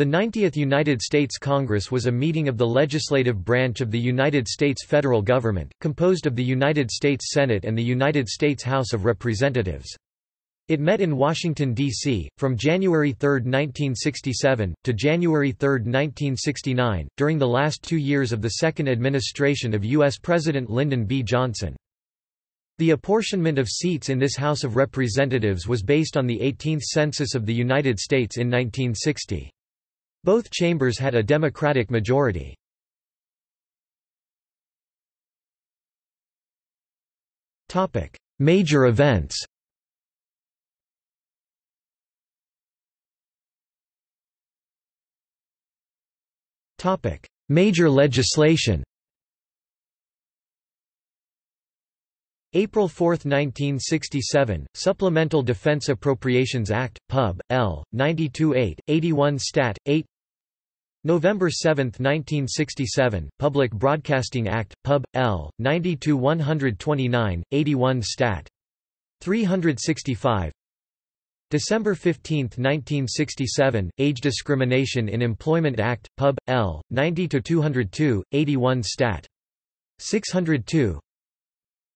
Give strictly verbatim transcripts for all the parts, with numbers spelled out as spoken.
The ninetieth United States Congress was a meeting of the legislative branch of the United States federal government, composed of the United States Senate and the United States House of Representatives. It met in Washington, D C, from January third nineteen sixty-seven, to January third nineteen sixty-nine, during the last two years of the second administration of U S President Lyndon B. Johnson. The apportionment of seats in this House of Representatives was based on the eighteenth Census of the United States in nineteen sixty. Both chambers had a Democratic majority. Topic: Major events. Topic: Major legislation. April fourth nineteen sixty-seven, Supplemental Defense Appropriations Act, Pub. L. ninety-two eight, eighty-one Stat eight. November seventh nineteen sixty-seven, Public Broadcasting Act, Pub. L. ninety-two one twenty-nine, eighty-one Stat three sixty-five. December fifteenth nineteen sixty-seven, Age Discrimination in Employment Act, Pub. L. ninety to two oh two, eighty-one Stat six oh two.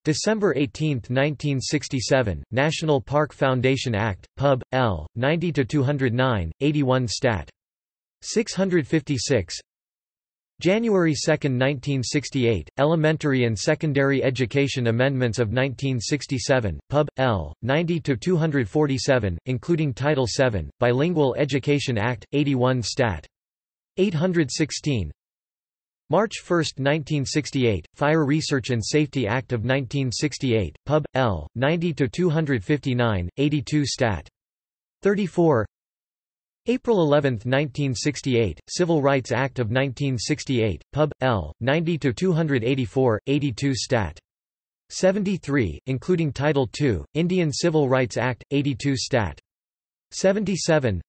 December eighteenth nineteen sixty-seven, National Park Foundation Act, Pub. L. ninety to two oh nine, eighty-one Stat six fifty-six. January second nineteen sixty-eight, Elementary and Secondary Education Amendments of nineteen sixty-seven, Pub. L. ninety to two forty-seven, including Title seven, Bilingual Education Act, eighty-one Stat eight sixteen. March first nineteen sixty-eight, Fire Research and Safety Act of nineteen sixty-eight, Pub. L. ninety to two fifty-nine, eighty-two Stat thirty-four. April eleventh nineteen sixty-eight, Civil Rights Act of nineteen sixty-eight, Pub. L. ninety to two eighty-four, eighty-two Stat seventy-three, including Title two, Indian Civil Rights Act, eighty-two Stat seventy-seven.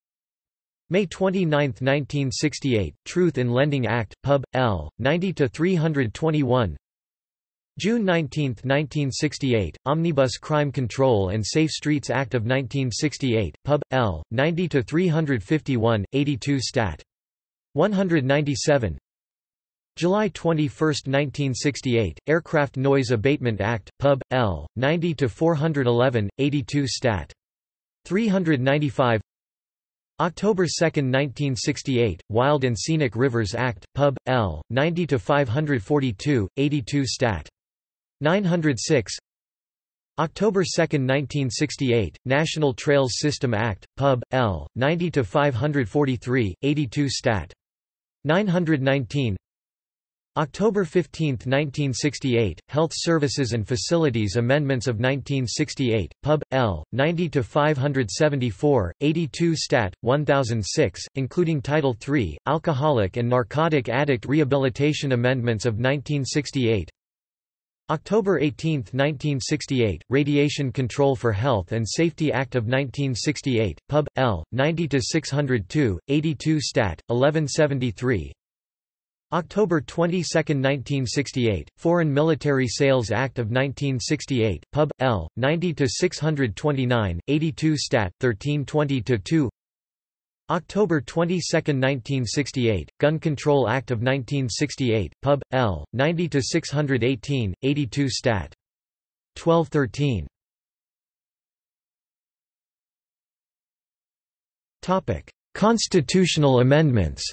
May twenty-ninth nineteen sixty-eight, Truth in Lending Act, Pub. L. ninety to three twenty-one. June nineteenth nineteen sixty-eight, Omnibus Crime Control and Safe Streets Act of nineteen sixty-eight, Pub. L. ninety to three fifty-one, eighty-two Stat one ninety-seven. July twenty-first nineteen sixty-eight, Aircraft Noise Abatement Act, Pub. L. ninety to four eleven, eighty-two Stat three ninety-five. October second nineteen sixty-eight, Wild and Scenic Rivers Act, Pub. L. ninety to five forty-two, eighty-two Stat nine oh six. October second nineteen sixty-eight, National Trails System Act, Pub. L. ninety to five forty-three, eighty-two Stat nine nineteen. October fifteenth nineteen sixty-eight, Health Services and Facilities Amendments of nineteen sixty-eight, Pub. L. ninety to five seventy-four, eighty-two Stat one thousand six, including Title three, Alcoholic and Narcotic Addict Rehabilitation Amendments of nineteen sixty-eight. October eighteenth nineteen sixty-eight, Radiation Control for Health and Safety Act of nineteen sixty-eight, Pub. L. ninety to six oh two, eighty-two Stat eleven seventy-three. October twenty-second nineteen sixty-eight, Foreign Military Sales Act of nineteen sixty-eight, Pub. L. ninety to six twenty-nine, eighty-two Stat thirteen twenty to two. October twenty-second nineteen sixty-eight, Gun Control Act of nineteen sixty-eight, Pub. L. ninety to six eighteen, eighty-two Stat twelve thirteen. Topic: Constitutional Amendments.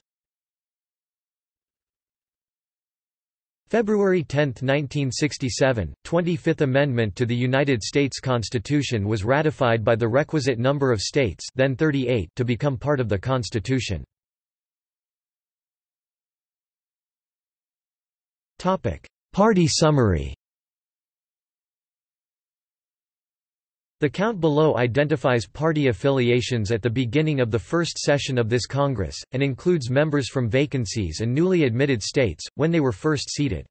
February tenth nineteen sixty-seven, twenty-fifth Amendment to the United States Constitution was ratified by the requisite number of states, then thirty-eight, to become part of the Constitution. Topic: Party summary. The count below identifies party affiliations at the beginning of the first session of this Congress, and includes members from vacancies and newly admitted states, when they were first seated.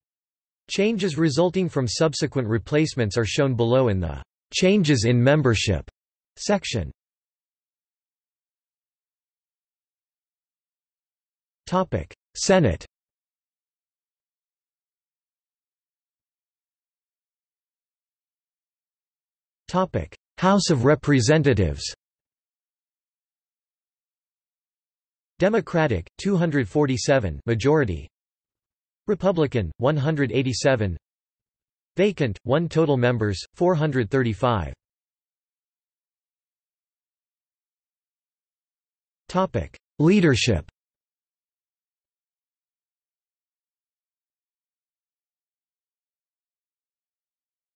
Changes resulting from subsequent replacements are shown below in the "Changes in Membership" section. Senate. House of Representatives. Democratic, two hundred forty-seven majority. Republican, one hundred eighty-seven. Vacant, one total members, four hundred thirty-five. Topic: Leadership.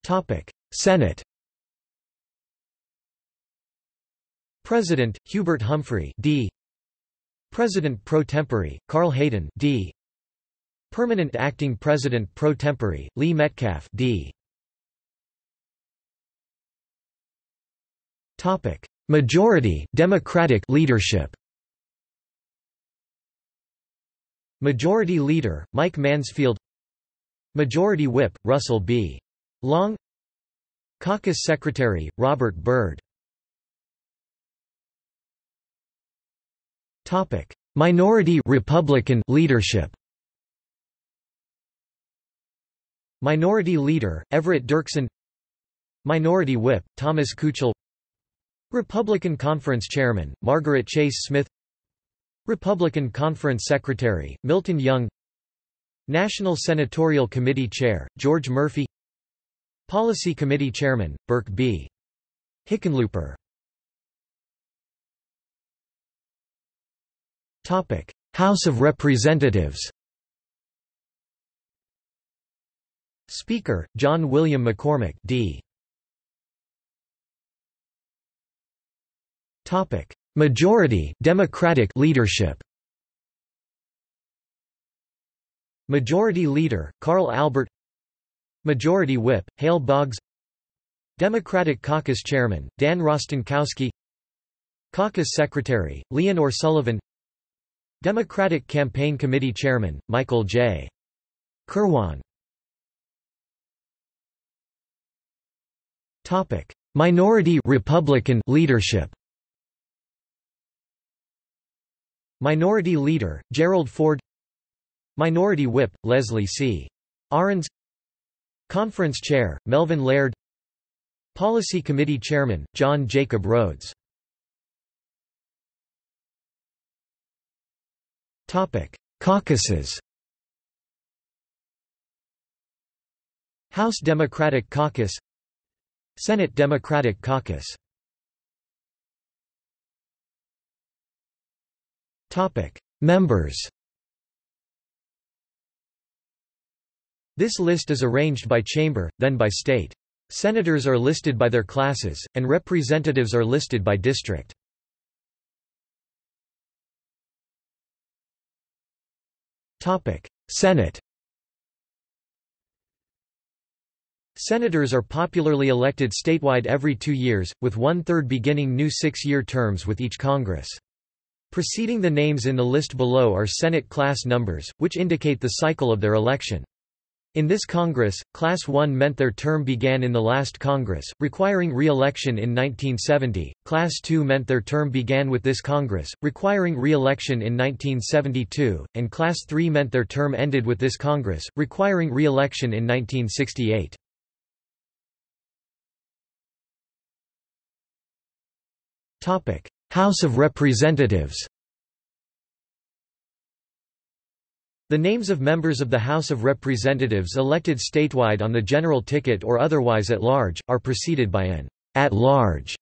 Topic: Senate. President: Hubert Humphrey, D. President pro tempore: Carl Hayden, D. Permanent acting president pro tempore: Lee Metcalf, D. Topic: Majority Democratic leadership. Majority Leader: Mike Mansfield. Majority Whip: Russell B. Long. Caucus Secretary: Robert Byrd. Topic: Minority Republican leadership. Minority Leader: Everett Dirksen. Minority Whip: Thomas Kuchel. Republican Conference Chairman: Margaret Chase Smith. Republican Conference Secretary: Milton Young. National Senatorial Committee Chair: George Murphy. Policy Committee Chairman: Burke B. Hickenlooper. Topic: House of Representatives. Speaker: John William McCormick, D. Topic: Majority Democratic leadership. Majority Leader: Carl Albert. Majority Whip: Hale Boggs. Democratic Caucus Chairman: Dan Rostenkowski. Caucus Secretary: Leonor Sullivan. Democratic Campaign Committee Chairman: Michael J. Kirwan. Topic: Minority Republican leadership. Minority Leader: Gerald Ford. Minority Whip: Leslie C. Ahrens. Conference Chair: Melvin Laird. Policy Committee Chairman: John Jacob Rhodes. Topic: Caucuses. House Democratic Caucus. Senate Democratic Caucus. Topic: Members. This list is arranged by chamber, then by state. Senators are listed by their classes, and representatives are listed by district. Topic: Senate. Senators are popularly elected statewide every two years, with one-third beginning new six-year terms with each Congress. Preceding the names in the list below are Senate class numbers, which indicate the cycle of their election. In this Congress, Class one meant their term began in the last Congress, requiring re-election in nineteen seventy, Class two meant their term began with this Congress, requiring re-election in nineteen seventy-two, and Class three meant their term ended with this Congress, requiring re-election in nineteen sixty-eight. House of Representatives. The names of members of the House of Representatives elected statewide on the general ticket or otherwise at large, are preceded by an at large,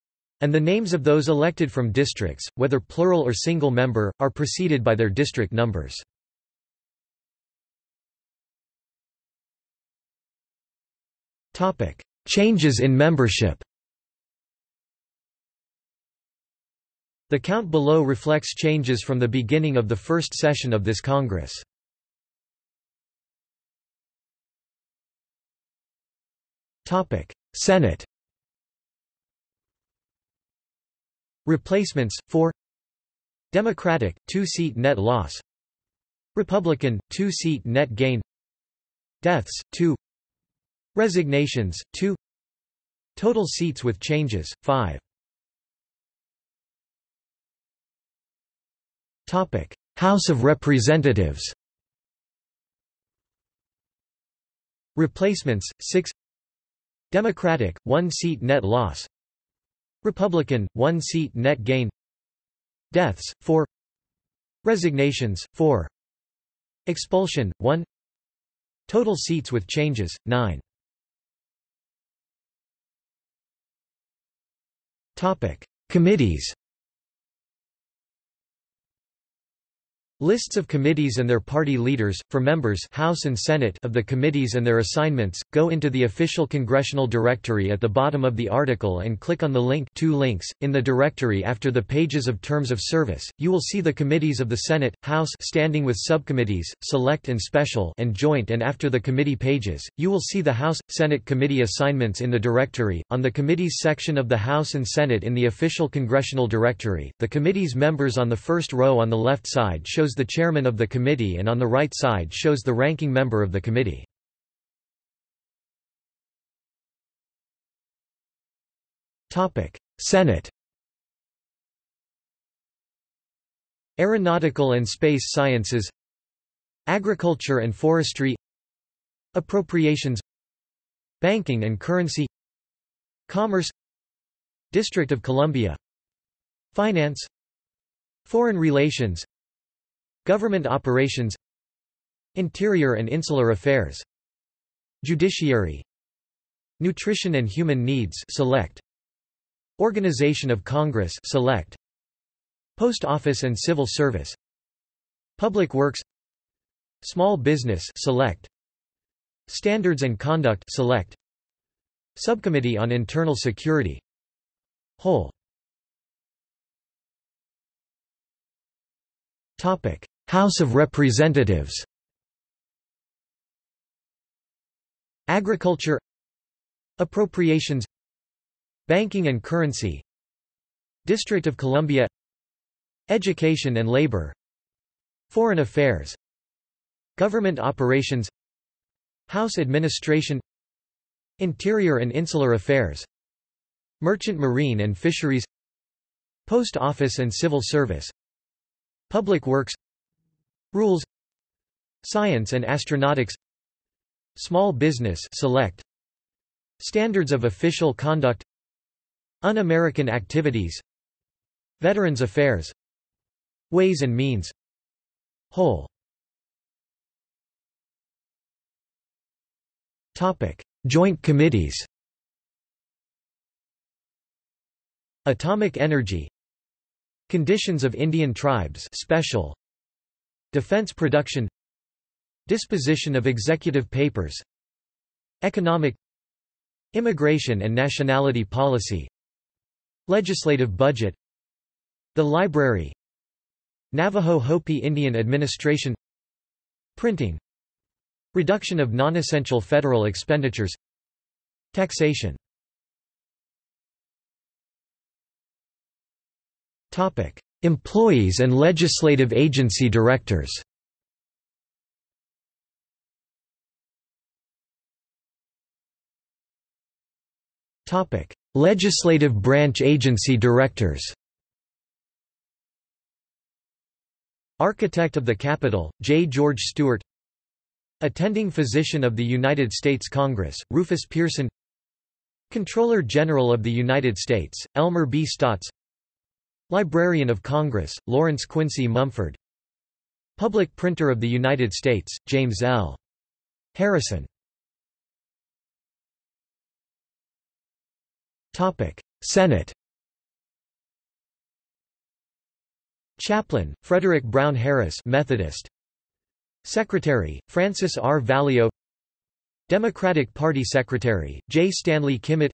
and the names of those elected from districts, whether plural or single member, are preceded by their district numbers. Changes in membership. The count below reflects changes from the beginning of the first session of this Congress. Topic: Senate. Replacements: four. Democratic: two-seat net loss. Republican: two-seat net gain. Deaths: two. Resignations: two. Total seats with changes: five. Topic: House of Representatives. Replacements: six. Democratic: one seat net loss. Republican: one seat net gain. Deaths: four. Resignations, four. Expulsion, one. Total seats with changes, nine. Topic: Committees. Lists of committees and their party leaders, for members House and Senate of the committees and their assignments, go into the official congressional directory at the bottom of the article and click on the link two links, in the directory after the pages of Terms of Service, you will see the committees of the Senate, House standing with subcommittees, select and special and joint and after the committee pages, you will see the House, Senate committee assignments in the directory, on the committees section of the House and Senate in the official congressional directory, the committee's members on the first row on the left side shows the chairman of the committee and on the right side shows the ranking member of the committee. Senate. Aeronautical and Space Sciences, Agriculture and Forestry, Appropriations, Banking and Currency, Commerce, District of Columbia, Finance, Foreign Relations, Government Operations, Interior and Insular Affairs, Judiciary, Nutrition and Human Needs select, Organization of Congress select, Post Office and Civil Service, Public Works, Small Business select, Standards and Conduct select, Subcommittee on Internal Security whole. Topic: House of Representatives. Agriculture, Appropriations, Banking and Currency, District of Columbia, Education and Labor, Foreign Affairs, Government Operations, House Administration, Interior and Insular Affairs, Merchant Marine and Fisheries, Post Office and Civil Service, Public Works, Rules, Science and Astronautics, Small Business select, Standards of Official Conduct, Un-American Activities, Veterans Affairs, Ways and Means whole. Topic: Joint Committees. Atomic Energy, Conditions of Indian Tribes special, Defense Production, Disposition of Executive Papers, Economic, Immigration and Nationality Policy, Legislative Budget, The Library, Navajo Hopi Indian Administration, Printing, Reduction of Non-Essential Federal Expenditures, Taxation. Topic: Employees and Legislative Agency Directors. Topic: Legislative Branch Agency Directors. Architect of the Capitol, J George Stewart. Attending Physician of the United States Congress, Rufus Pearson. Controller General of the United States, Elmer B Stotts. Librarian of Congress, Lawrence Quincy Mumford. Public Printer of the United States, James L. Harrison. Topic: Senate. Chaplain, Frederick Brown Harris, Methodist. Secretary, Francis R. Valeo. Democratic Party Secretary, J. Stanley Kimmett.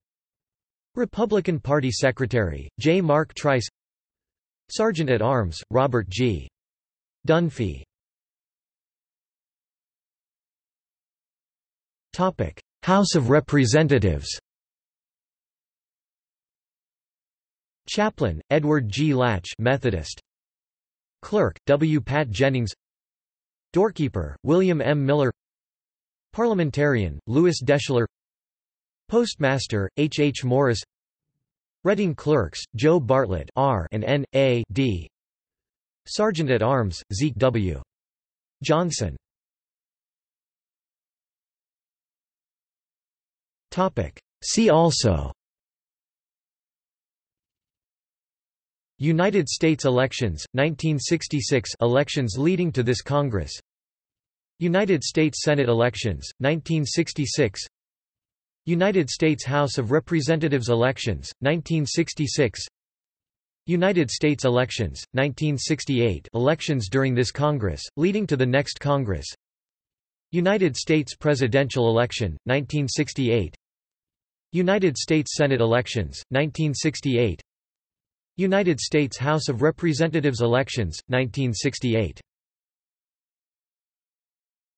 Republican Party Secretary, J. Mark Trice. Sergeant at Arms, Robert G. Dunphy. Topic: House of Representatives. Chaplain, Edward G. Latch, Methodist. Clerk, W. Pat Jennings. Doorkeeper, William M. Miller. Parliamentarian, Louis Deschler. Postmaster, H. H. Morris. Reading Clerks, Joe Bartlett R and N. A. D. Sergeant at Arms, Zeke W. Johnson. See also: United States elections, nineteen sixty-six elections leading to this Congress. United States Senate elections, nineteen sixty-six. United States House of Representatives elections, nineteen sixty-six. United States elections, nineteen sixty-eight elections during this Congress, leading to the next Congress. United States presidential election, nineteen sixty-eight. United States Senate elections, nineteen sixty-eight. United States House of Representatives elections, nineteen sixty-eight.